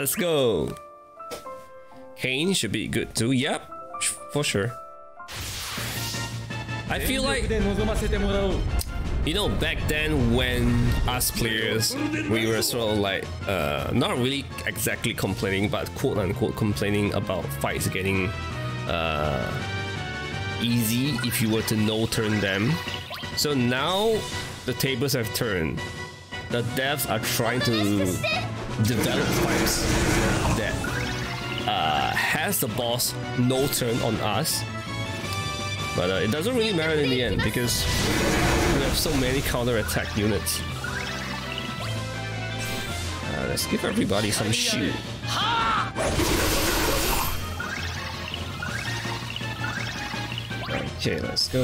Let's go. Kane should be good too. Yep, for sure. I feel like, you know, back then when us players, we were sort of like, not really exactly complaining, but quote unquote complaining about fights getting easy if you were to no-turn them. So now the tables have turned. The devs are trying to develop fights that has the boss no-turn on us. But it doesn't really matter in the end because we have so many counter-attack units. Let's give everybody some shield. Okay, let's go.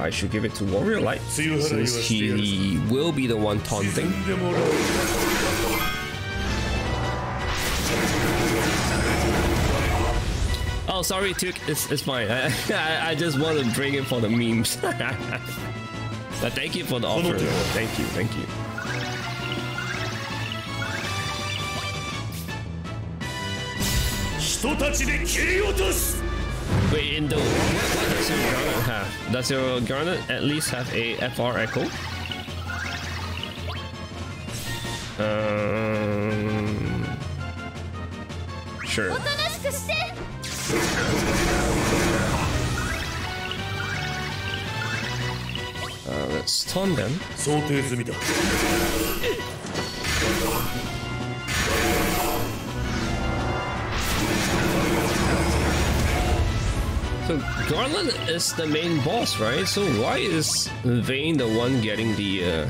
I should give it to Warrior Light since he will be the one taunting. Oh, sorry, Tuke. It's fine. I just want to bring it for the memes. But thank you for the offer. Thank you, thank you. Wait, in the... What does your Garnet have? Does your Garnet at least have a FR Echo? Sure. Let's taunt them. So Garland is the main boss, right? So why is Vayne the one getting the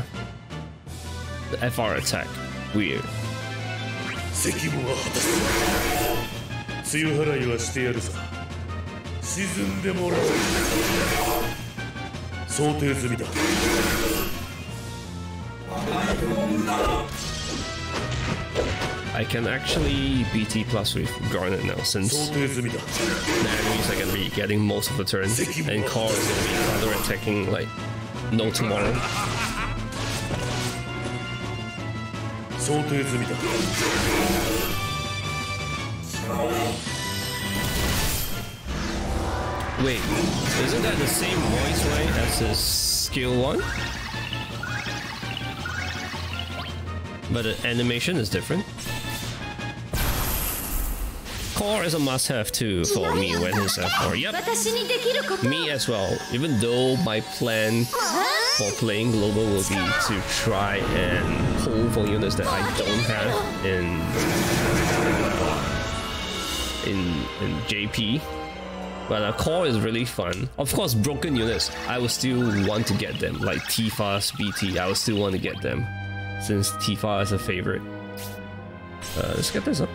FR attack? Weird. I can actually BT plus with Garnet now since enemies are gonna be getting most of the turn and Kar is gonna be counter-attacking like no tomorrow. Wait, isn't that the same voice, right, as his skill one? But the animation is different. Core is a must-have too for me when it's F4. Yep, me as well. Even though my plan for playing global will be to try and pull for units that I don't have in JP. But Core is really fun. Of course, broken units, I will still want to get them. Like Tifa's BT, I will still want to get them, since Tifa is a favorite. Let's get this up.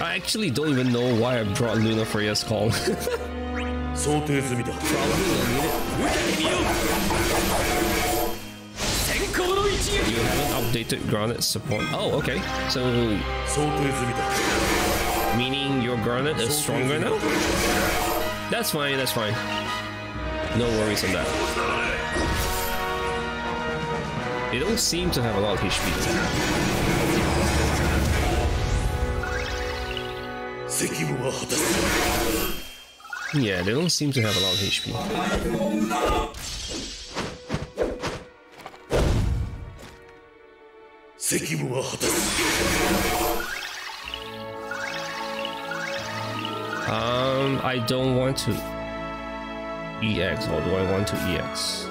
I actually don't even know why I brought Luna for his call. Probably don't need it. You haven't updated Garnet support. Oh, okay. So meaning your Garnet is stronger now? That's fine, that's fine. No worries on that. They don't seem to have a lot of HP. Yeah, they don't seem to have a lot of HP. I don't want to EX, or do I want to EX?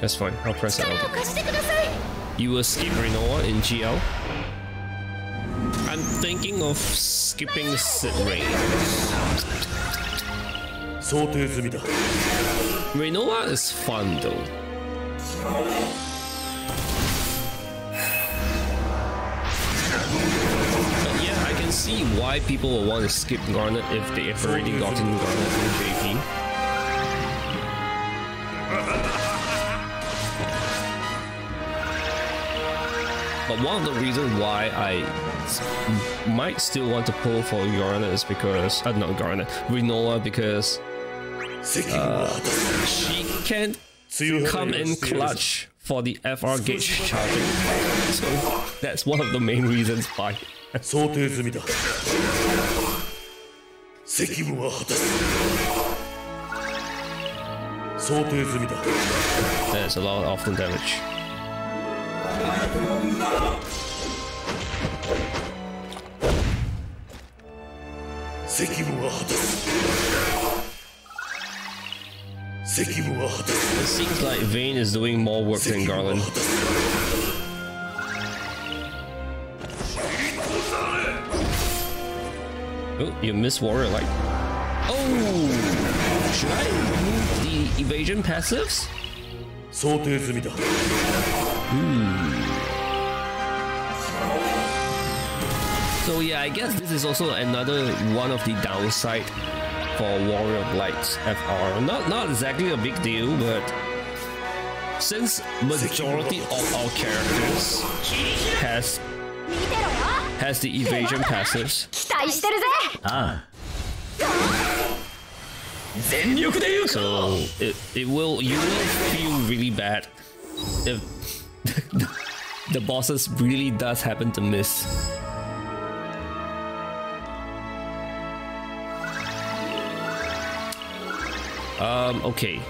That's fine, I'll press that. You will skip Renoa in GL. I'm thinking of skipping Sid Rein. Renoa is fun though. But yeah, I can see why people will want to skip Garnet if they have already gotten Garnet from JP. But one of the reasons why I might still want to pull for Garnet is because... not Garnet, Rinoa, because... she can come in clutch for the FR gauge charging. So that's one of the main reasons why. There's a lot of often damage. It seems like Vayne is doing more work than Garland. Oh, you missed Warrior Light. Oh! Should I remove the evasion passives? So yeah, I guess this is also another one of the downside for Warrior of Lights FR. Not exactly a big deal, but since majority of our characters has the evasion passives. So it will usually feel really bad if the bosses really does happen to miss. Okay.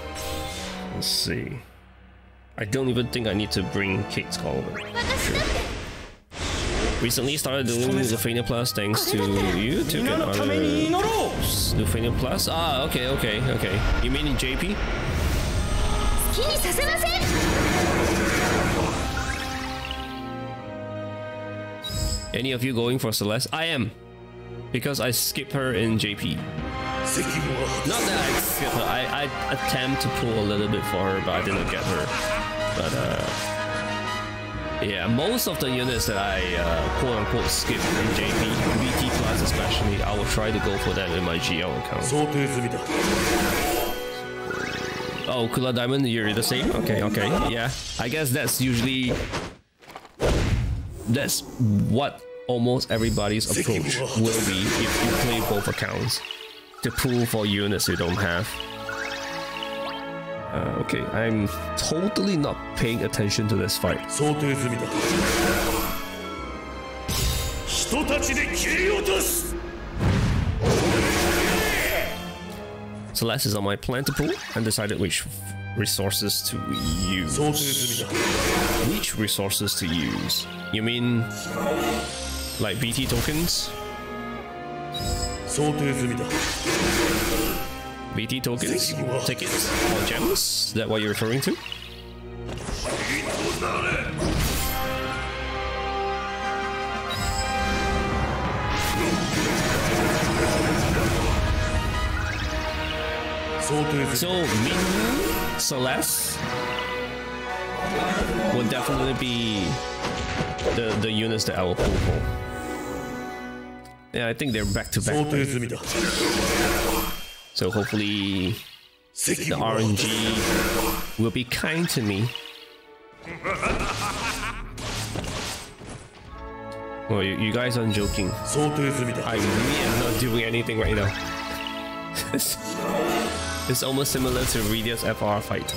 Let's see. I don't even think I need to bring Kate's call over. Recently started doing Zofania Plus thanks to YouTube and other Zofania Plus. Ah, okay. You mean in JP? Any of you going for Celeste? I am, because I skip her in JP. Not that I skip her. I attempt to pull a little bit for her, but I didn't get her. But yeah, most of the units that I quote unquote skip in JP, BT class especially, I will try to go for them in my GL account. Oh, Kula Diamond, you're the same? Okay, yeah. I guess that's usually... that's what almost everybody's approach will be if you play both accounts. To pull for units you don't have. Okay, I'm totally not paying attention to this fight. Celeste is on my plan to pull and decided which resources to use. Which resources to use? You mean like BT tokens? BT tokens, tickets, or gems? Is that what you're referring to? So, Minu, Celeste will definitely be the units that I will pull for. Yeah, I think they're back to back. So hopefully the RNG will be kind to me. Oh, you guys aren't joking. I really am not doing anything right now. It's almost similar to Renoa's FR fight.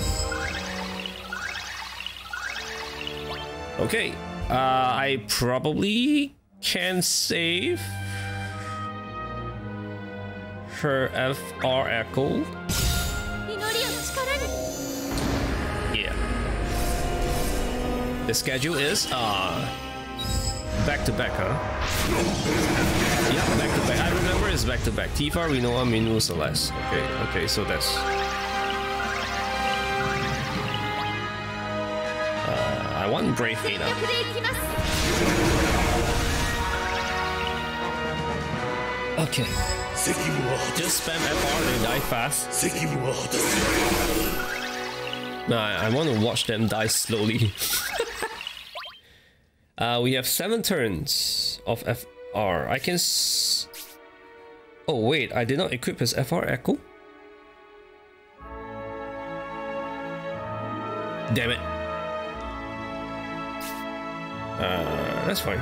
Okay, I probably can save her FR Echo. Yeah. The schedule is back to back, huh? Yeah, back to back. I remember it's back to back. Tifa, Rinoa, Minu, Celeste. Okay, so that's I want Brave Ada. Okay. Just spam FR and die fast. Nah, I want to watch them die slowly. We have 7 turns of FR. I can... oh wait, I did not equip his FR Echo? Damn it. That's fine.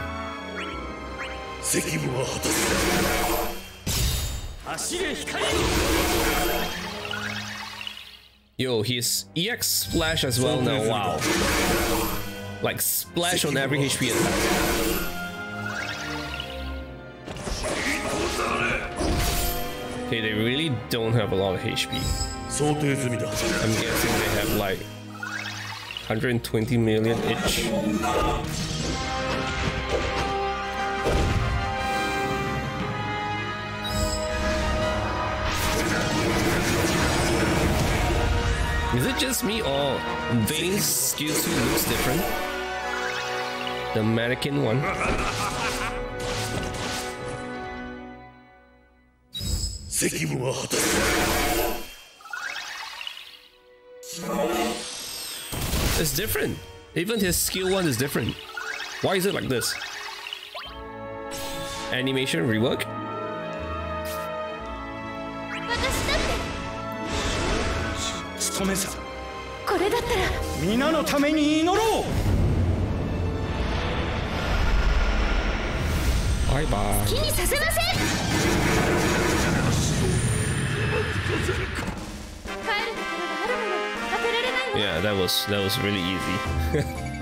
Yo, his EX splash as well now. Wow. Like splash on every HP attack. Okay, they really don't have a lot of HP. I'm guessing they have like 120 million each. Is it just me or Vayne's skill suit looks different? The mannequin one. It's different. Even his skill one is different. Why is it like this? Animation rework? Bye bye. Yeah, that was really easy.